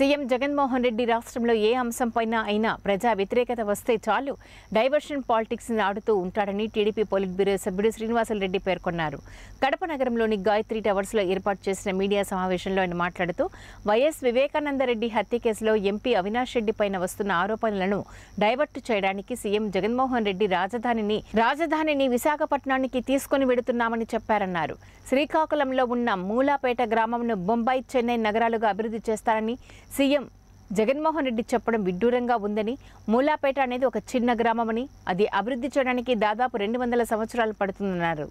CM Jaganmohan Reddy రాష్ట్రంలో ఏ అంశంపైనా అయినా ప్రజా వ్యతిరేకత వస్తే చాలు డైవర్షన్ పాలిటిక్స్ ని ఆడుతూ ఉంటారని టీడీపీ పొలిట్ బ్యూరో సభ్యుడు శ్రీనివాసులు రెడ్డి పేర్కొన్నారు. కడప నగరంలోని గాయత్రి టవర్స్ లో ఏర్పాటు చేసిన మీడియా సమావేశంలో ఆయన మాట్లాడుతూ వైఎస్ వివేకానంద రెడ్డి హత్య కేసులో ఎంపీ అవినాష్ రెడ్డి పైన వస్తున్న ఆరోపణలను డైవర్ట్ చేయడానికి సీఎం జగన్మోహన్ రెడ్డి రాజధానిని విశాఖపట్నానికి తీసుకుని వెడుతున్నామని చెప్పారన్నారు. శ్రీకాకుళంలో ఉన్న మూలాపేట గ్రామంను బొంబాయి, చెన్నై నగరాలుగా అభివృద్ధి చేస్తారని సీఎం జగన్మోహన్ రెడ్డి చెప్పడం విడ్డూరంగా ఉందని, మూలాపేట అనేది ఒక చిన్న గ్రామమని, అది అభివృద్ధి చేయడానికి దాదాపు 200 సంవత్సరాలు పడుతుందన్నారు.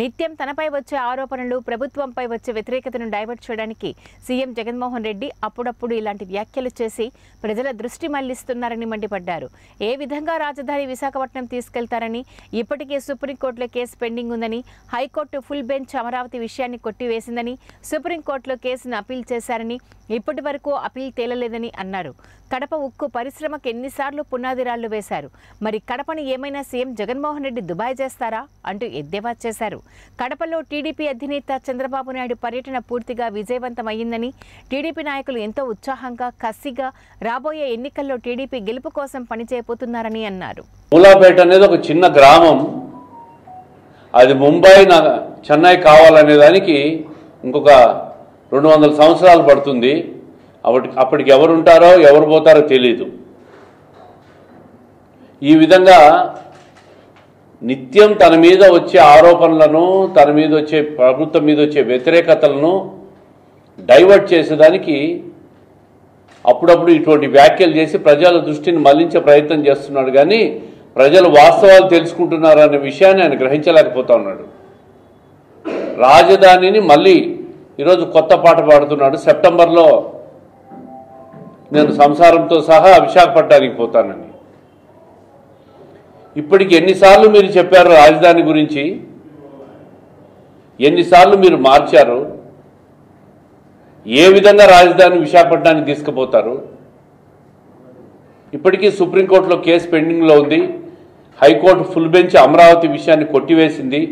నిత్యం తనపై వచ్చే ఆరోపణలు, ప్రభుత్వంపై వచ్చే వ్యతిరేకతను డైవర్ట్ చేయడానికి సీఎం జగన్మోహన్ రెడ్డి అప్పుడప్పుడు ఇలాంటి వ్యాఖ్యలు చేసి ప్రజల దృష్టి మళ్లిస్తున్నారని మండిపడ్డారు. ఏ విధంగా రాజధాని విశాఖపట్నం తీసుకెళ్తారని, ఇప్పటికే సుప్రీంకోర్టులో కేసు పెండింగ్ ఉందని, హైకోర్టు ఫుల్ బెంచ్ అమరావతి విషయాన్ని కొట్టివేసిందని, సుప్రీంకోర్టులో కేసును అప్పీల్ చేశారని, ఇప్పటి వరకు అప్పీల్ తేలలేదని అన్నారు. కడప ఉక్కు పరిశ్రమకు ఎన్నిసార్లు పునాది రాళ్లు వేశారు, మరి కడపను ఏమైనా సీఎం జగన్మోహన్ రెడ్డి దుబాయ్ చేస్తారా అంటూ ఎద్దేవా చేశారు. కడపలో టీడీపీ అధినేత చంద్రబాబు నాయుడు పర్యటన పూర్తిగా విజయవంతమయ్యిందని, టీడీపీ నాయకులు ఎంతో ఉత్సాహంగా, కసిగా రాబోయే ఎన్నికల్లో టీడీపీ గెలుపు కోసం పనిచేయబోతున్నారని అన్నారు. మూలాపేట అనేది ఒక చిన్న గ్రామం, అది ముంబై, చెన్నై కావాలనే దానికి ఇంకొక 200 సంవత్సరాలు పడుతుంది. అప్పటికి ఎవరుంటారో ఎవరు పోతారో తెలీదు. ఈ విధంగా నిత్యం తన మీద వచ్చే ఆరోపణలను, తన మీద వచ్చే, ప్రభుత్వం మీద వచ్చే వ్యతిరేకతలను డైవర్ట్ చేసేదానికి అప్పుడప్పుడు ఇటువంటి వ్యాఖ్యలు చేసి ప్రజల దృష్టిని మళ్లించే ప్రయత్నం చేస్తున్నాడు. కానీ ప్రజలు వాస్తవాలు తెలుసుకుంటున్నారు అనే విషయాన్ని ఆయన గ్రహించలేకపోతా ఉన్నాడు. రాజధానిని మళ్ళీ ఈరోజు కొత్త పాట పాడుతున్నాడు. సెప్టెంబర్లో నేను సంసారంతో సహా విశాఖపట్నానికి పోతానని ఇప్పటికి ఎన్నిసార్లు మీరు చెప్పారు, రాజధాని గురించి ఎన్నిసార్లు మీరు మార్చారు, ఏ విధంగా రాజధాని విశాఖపట్నానికి తీసుకుపోతారు? ఇప్పటికీ సుప్రీంకోర్టులో కేసు పెండింగ్లో ఉంది, హైకోర్టు ఫుల్ బెంచ్ అమరావతి విషయాన్ని కొట్టివేసింది.